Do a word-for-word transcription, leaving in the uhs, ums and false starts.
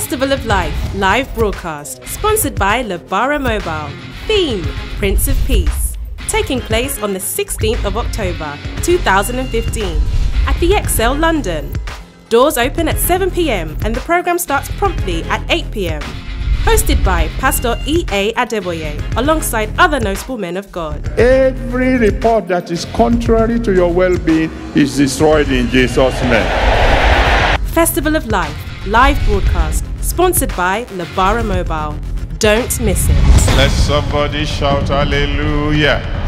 Festival of Life live broadcast, sponsored by Labara Mobile. Theme, Prince of Peace, taking place on the sixteenth of October two thousand fifteen at the Excel London. Doors open at seven p m and the programme starts promptly at eight p m. Hosted by Pastor E A Adeboye, alongside other notable men of God. Every report that is contrary to your well-being is destroyed in Jesus' name. Festival of Life, live broadcast, sponsored by Labara Mobile. Don't miss it. Let somebody shout hallelujah.